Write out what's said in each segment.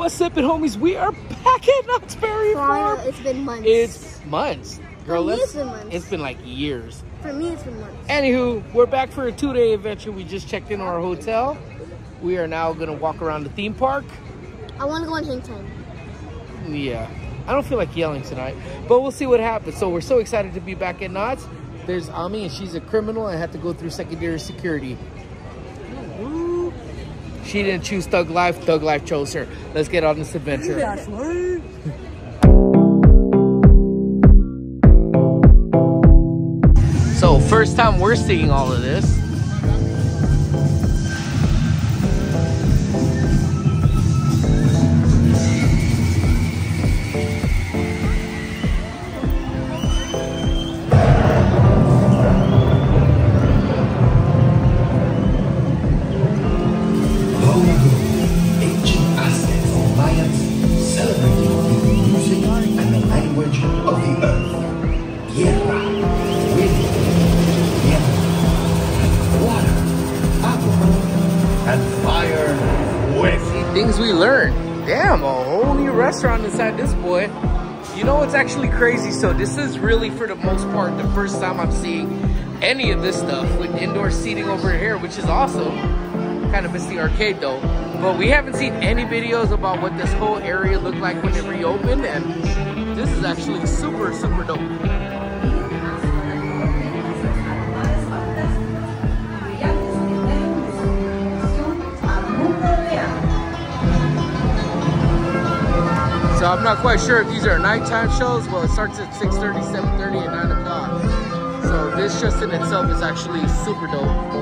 What's up, homies? We are back at Knott's Berry Farm. It's been months. It's months. Girl, it's been like years. For me, it's been months. Anywho, we're back for a 2-day adventure. We just checked into our hotel. We are now going to walk around the theme park. I want to go on Hang Time. Yeah. I don't feel like yelling tonight, but we'll see what happens. So we're so excited to be back at Knott's. There's Ami, and she's a criminal and had to go through secondary security. She didn't choose Thug Life. Thug Life chose her. Let's get on this adventure. That's right. So first time we're seeing all of this. Crazy. So this is really, for the most part, the first time I'm seeing any of this stuff with indoor seating over here, which is awesome. Kind of miss the arcade though, but we haven't seen any videos about what this whole area looked like when it reopened, and this is actually super, super dope. So I'm not quite sure if these are nighttime shows. Well, it starts at 6:30, 7:30, and 9 o'clock. So this just in itself is actually super dope.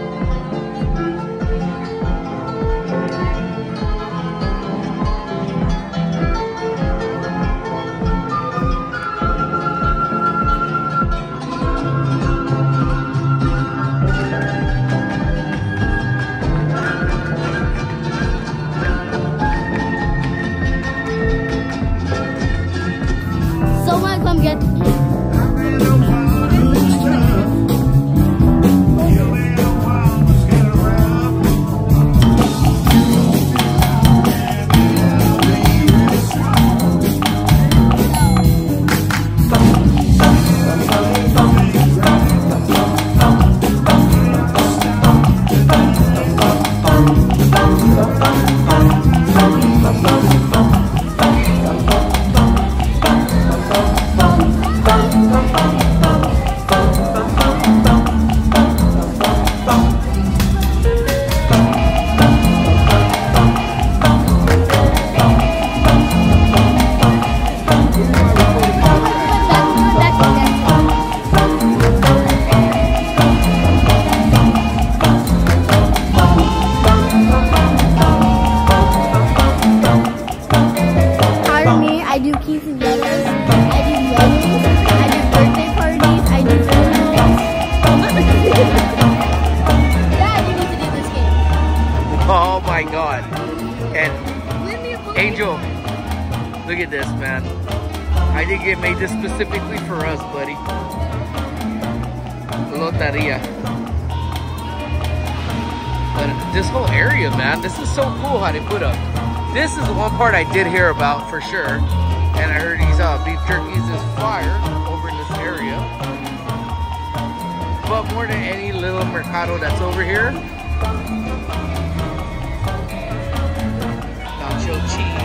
Look at this, man. I think it made this specifically for us, buddy. Lotería. But this whole area, man, this is so cool how they put up. This is the one part I did hear about for sure. And I heard these beef jerkies is fire over in this area. But more than any little mercado that's over here. Nacho cheese.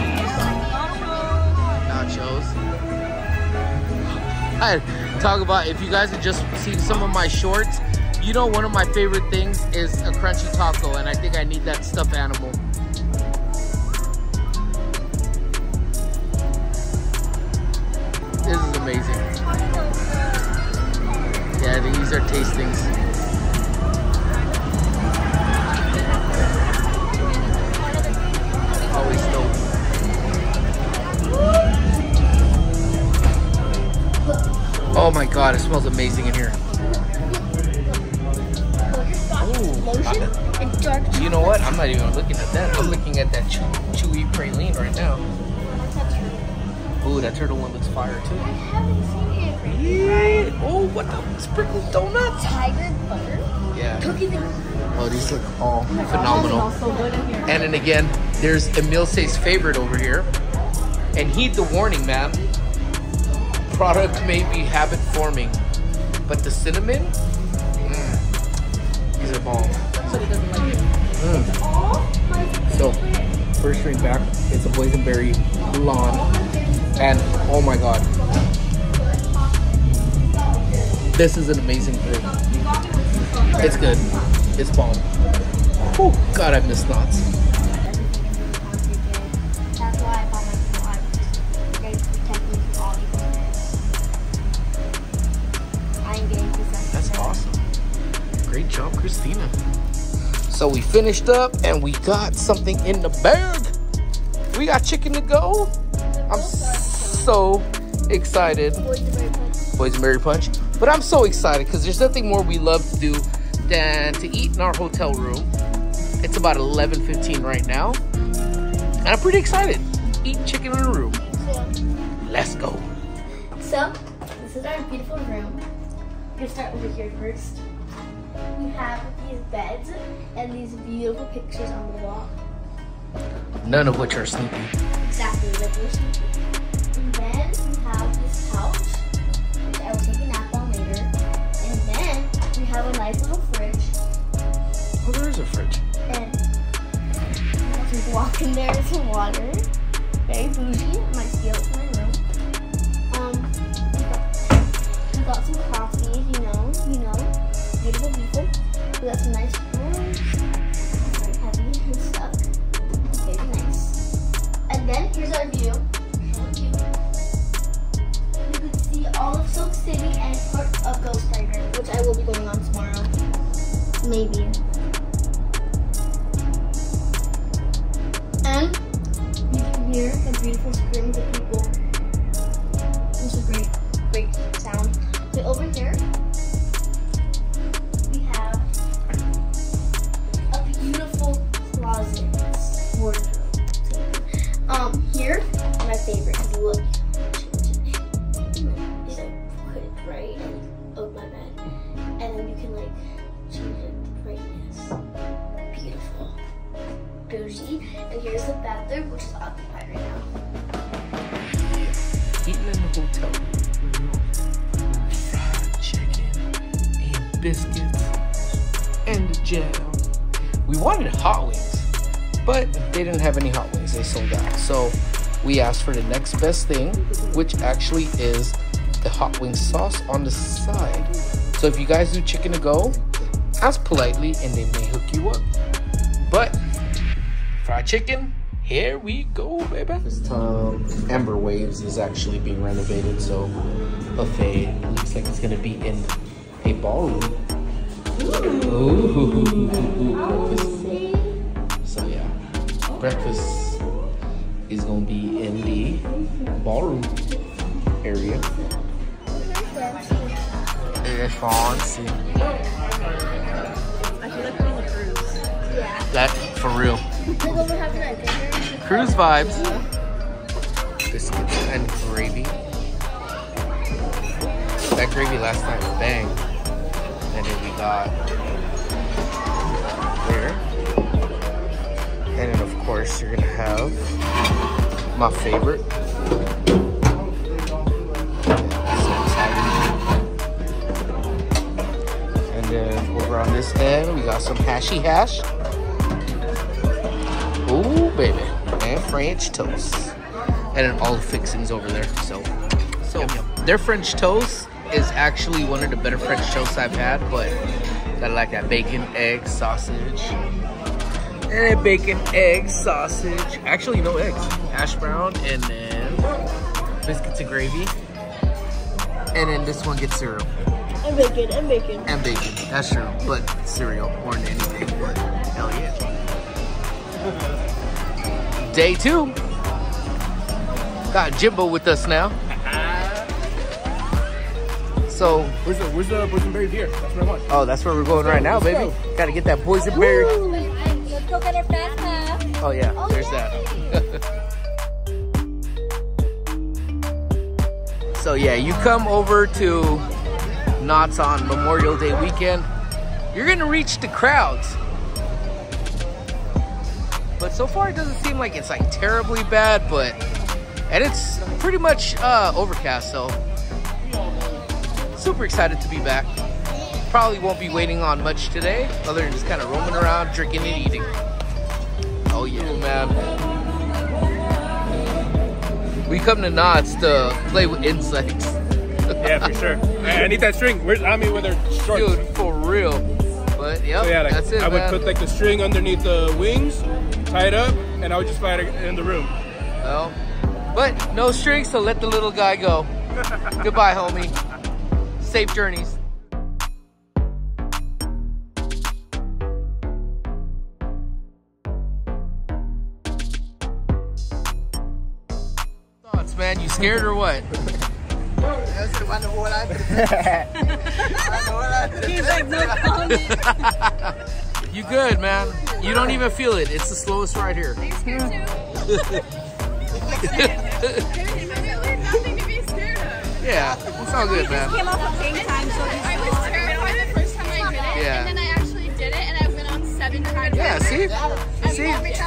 I talk about, if you guys have just seen some of my shorts, you know one of my favorite things is a crunchy taco, and I think I need that stuffed animal. This is amazing. Yeah, I think these are tastings. Oh my god, it smells amazing in here. Ooh. You know what? I'm not even looking at that. I'm looking at that chewy praline right now. Ooh, that turtle one looks fire too. I haven't seen it. Yeah. Oh, what the? Sprinkled donuts? Tiger butter? Yeah. Yeah. Oh, these look all phenomenal. And then again, there's Emil Say's favorite over here. And heed the warning, ma'am. Product may be habit forming, but the cinnamon, these are bomb. So, first drink back, it's a Boysenberry Blonde. And oh my God, this is an amazing drink. It's good. It's bomb. Oh God, I miss Knott's. That's awesome. Great job, Christina. So we finished up and we got something in the bag. We got chicken to go. I'm so excited. Boysenberry Punch. But I'm so excited because there's nothing more we love to do than to eat in our hotel room. It's about 11:15 right now. And I'm pretty excited. Eat chicken in the room. Let's go. So, this is our beautiful room. We're gonna start over here first. We have these beds and these beautiful pictures on the wall. None of which are sleepy. Exactly, like we're sleepy. And then we have this couch, which I will take a nap on later. And then we have a nice little fridge. Oh, there is a fridge. And I'll just walk in there with some water. Very bougie. I might steal it from my room. We got some coffee, you know. Beautiful people. We got some nice rooms. Very heavy and stuff. Very nice. And then here's our view. So cute. You can see all of Silk City and parts of Ghost Rider, which I will be going on tomorrow. Maybe. And you can hear the beautiful screams of people. This is great, great sound. So over here. Here, my favorite is look. You like put it right on my bed, and then you can like change the brightness. Beautiful, bougie. And here's the bathroom, which is occupied right now. Eating in the hotel room, fried chicken and biscuits and jam. We wanted hot wings, but they didn't have any hot wings, they sold out. So we asked for the next best thing, which actually is the hot wing sauce on the side. So if you guys do chicken to go, ask politely and they may hook you up. But fried chicken, here we go, baby. This time, Amber Waves is actually being renovated. So buffet looks like it's gonna be in a ballroom. Ooh. Breakfast is going to be in the ballroom area. It's fancy. I feel like we're on a cruise. Yeah. That, for real. Cruise vibes. Biscuits and gravy. That gravy last night, bang. And then we got there. And then, of course, you're gonna have my favorite. And then over on this end, we got some hashy hash. Ooh, baby. And French toast. And then all the fixings over there. So their French toast is actually one of the better French toasts I've had, but I like that bacon, egg, sausage. And bacon, egg, sausage. Actually, no eggs. Hash brown, and then biscuits and gravy. And then this one gets cereal. And bacon, and bacon. And bacon, that's true. But cereal, more than anything. But hell yeah. Day two. Got Jimbo with us now. So, where's the Boysenberry beer? That's where I want. Oh, that's where we're going right now, baby. Gotta get that Boysenberry. Woo! Oh yeah, oh, there's that. So yeah, you come over to Knott's on Memorial Day weekend. you're gonna reach the crowds. But so far it doesn't seem like it's like terribly bad, but, and it's pretty much overcast, so super excited to be back. Probably won't be waiting on much today, other than just kind of roaming around, drinking and eating. Oh yeah, man. We come to Knott's to play with insects. Yeah, for sure. I need that string. I mean, with her shorts. Dude, for real. But yep, so yeah, like, that's it, I would put like the string underneath the wings, tie it up, and I would just fly it in the room. Well, but no string, so let the little guy go. Goodbye, homie. Safe journeys. Thoughts, man? You scared or what? I know what I did. He's like, no. You good, man? You don't even feel it. It's the slowest ride here. Are you scared too? There's nothing to be scared of. Yeah, it's all good, man. We just came off of Hang Time, so I was terrified the first time I did it, yeah. And then I actually did it, and I went on 7 times. Yeah, see?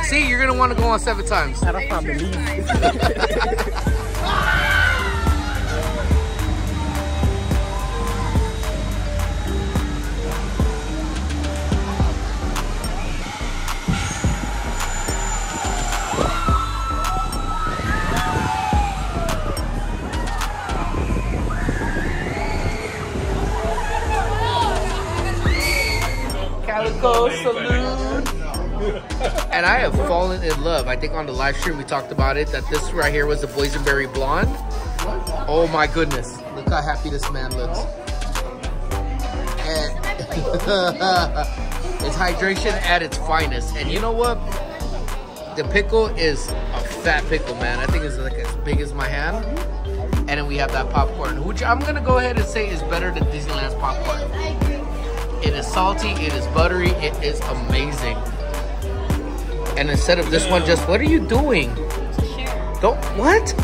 See, you're gonna want to go on 7 times. I don't believe. And I have fallen in love. I think on the live stream we talked about it, that this right here was the Boysenberry Blonde. Oh my goodness. Look how happy this man looks. And it's hydration at its finest. And you know what? The pickle is a fat pickle, man. I think it's like as big as my hand. And then we have that popcorn, which I'm going to go ahead and say is better than Disneyland's popcorn. It is salty, it is buttery, it is amazing. And instead of this one, just, what are you doing? Sure. Don't, what?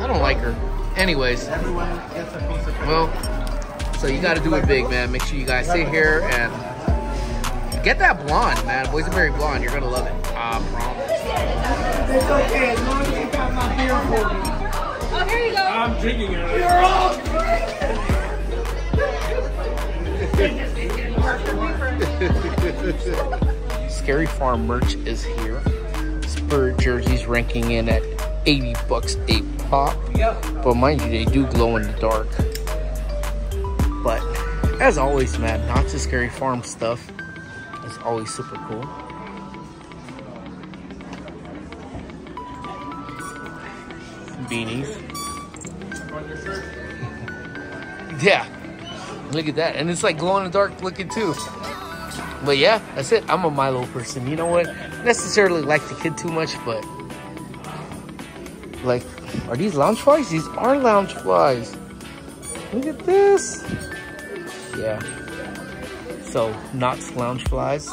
I don't like her. Anyways. Everyone gets a piece of, well, so you gotta do it big, man. Make sure you guys sit here and get that blonde, man. Boysenberry Blonde, you're gonna love it. I promise. It's okay, as long as you got my beer for me. Oh, here you go. I'm drinking it. You're all drinking. Scary Farm merch is here. Spur jerseys ranking in at 80 bucks a pop. Yep. But mind you, they do glow in the dark. But as always, man, Knott's Scary Farm stuff is always super cool. Beanies. Yeah. Look at that. And it's like glow in the dark looking too. But yeah, that's it. I'm a Milo person. You know what? Necessarily like the kid too much, but like, are these Loungeflies? These are Loungeflies. Look at this. Yeah. So Knott's Loungeflies,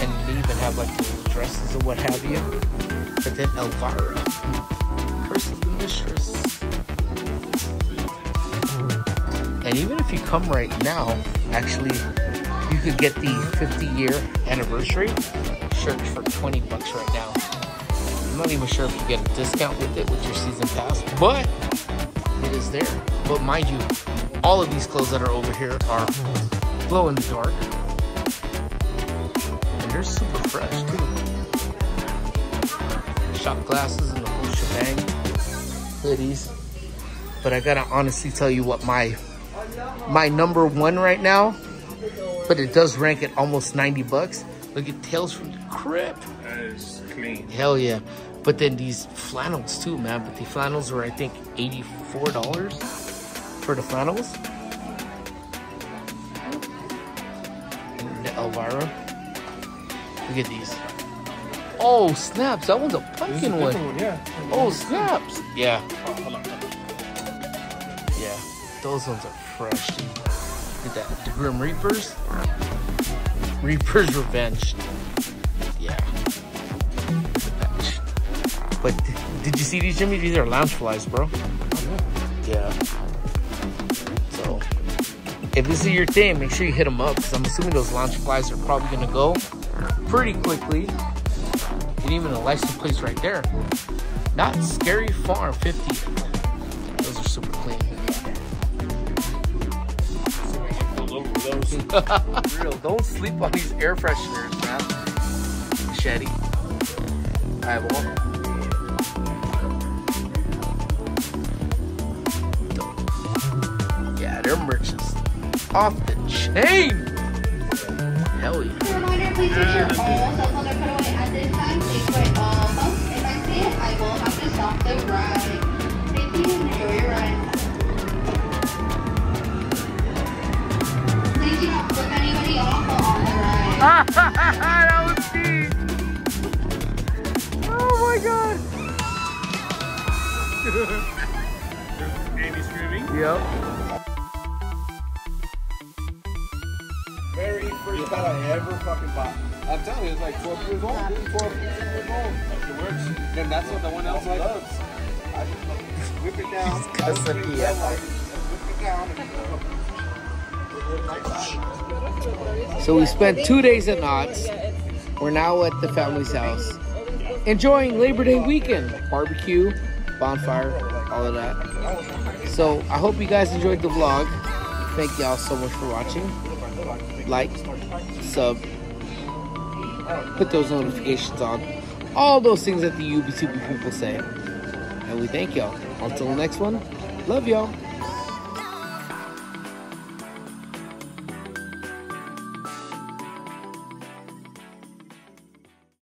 and they even have like dresses or what have you. But then Elvira, Curse of the Mistress. And even if you come right now, actually, you could get the 50-year anniversary shirt for 20 bucks right now. I'm not even sure if you get a discount with it with your season pass, but it is there. But mind you, all of these clothes that are over here are glow in the dark. And they're super fresh, too. Shop glasses and the whole shebang. Hoodies. But I gotta honestly tell you what my number one right now, but it does rank at almost 90 bucks. Look at Tales from the Crypt. That is clean. Hell yeah. But then these flannels too, man. But the flannels were, I think, $84 for the flannels. And the Elvira. Look at these. Oh, snaps. That one's a pumpkin one. Yeah. Oh, snaps. Yeah. Oh, hold on. Yeah. Those ones are fresh, dude. Look at that, the Grim Reapers. Reapers Revenge. Yeah. But did you see these, Jimmy? These are Loungeflies, bro. Yeah. So if this is your thing, make sure you hit them up, because I'm assuming those Loungeflies are probably going to go pretty quickly. And even a license plate right there. Knott's Scary Farm 50. Those are super clean. For real, don't sleep on these air fresheners, man. Machete. Eyeball. Dope. Yeah, their merch is off the chain. Hell yeah. That was deep. Oh my god. Amy screaming. Yep. Very first bat I ever fucking bought. I'm telling you, it's like 12 years old. 12 years old. That's your words. And that's what the one else loves. I just whip it down. Whip it down. So we spent 2 days at Knott's. We're now at the family's house, enjoying Labor Day weekend, barbecue, bonfire, all of that. So I hope you guys enjoyed the vlog. Thank y'all so much for watching. Like, sub, put those notifications on, all those things that the UBCB people say. And we thank y'all. Until the next one, love y'all.